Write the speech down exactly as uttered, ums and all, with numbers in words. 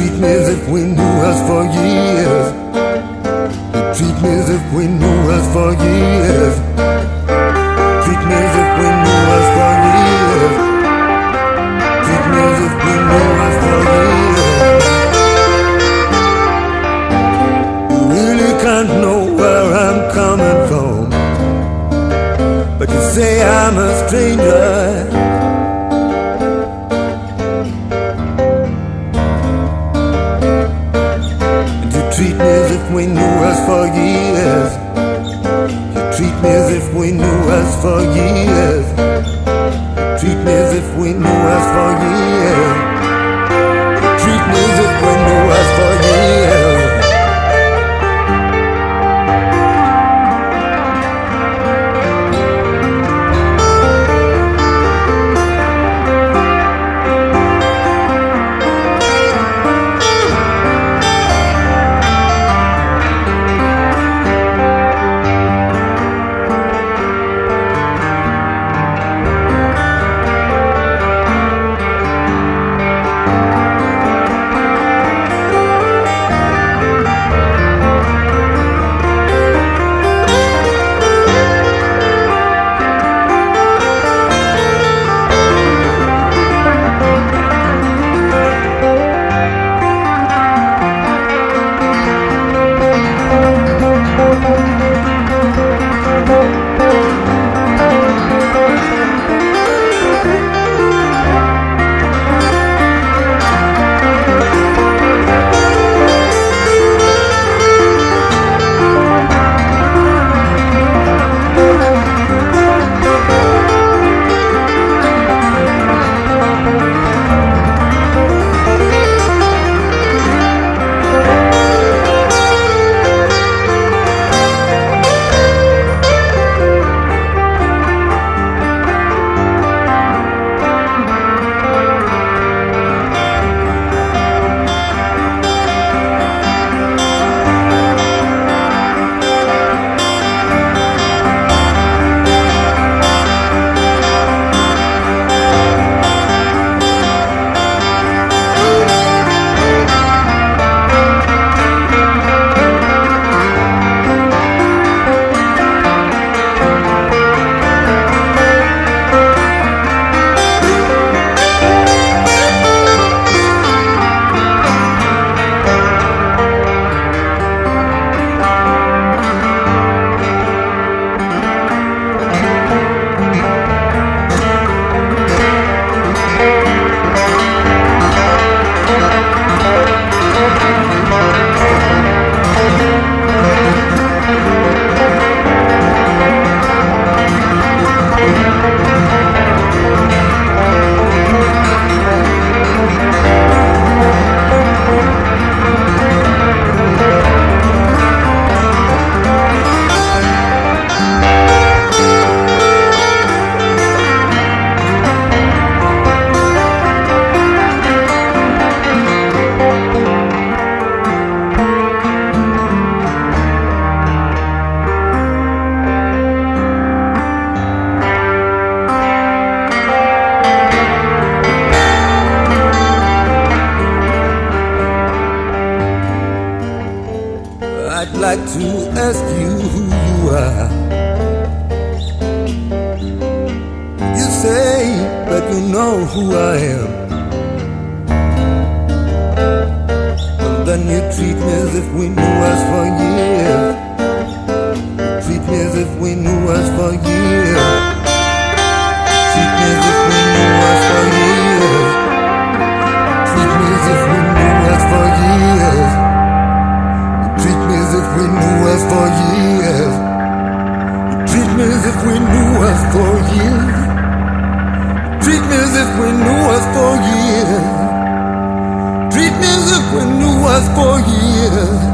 treat me as if we knew us for years. You treat me as if we knew us for years. Treat me as if we knew us for years. Treat me as if we knew us for years. You really can't know where I'm coming from, but you say I'm a stranger. Treat me as if we knew us for years. You treat me as if we knew us for years. You treat me as if we knew us for years. You treat me as if we knew us for years. I'd like to ask you who you are. You say that you know who I am, and then you treat me as if we knew us for years. You treat me as if we knew us for years. You treat me as if we knew us for years. You treat me as if we knew us for years. We knew us for years. You treat me as if we knew us for years. You treat me as if we knew us for years. You treat me as if we knew us for years.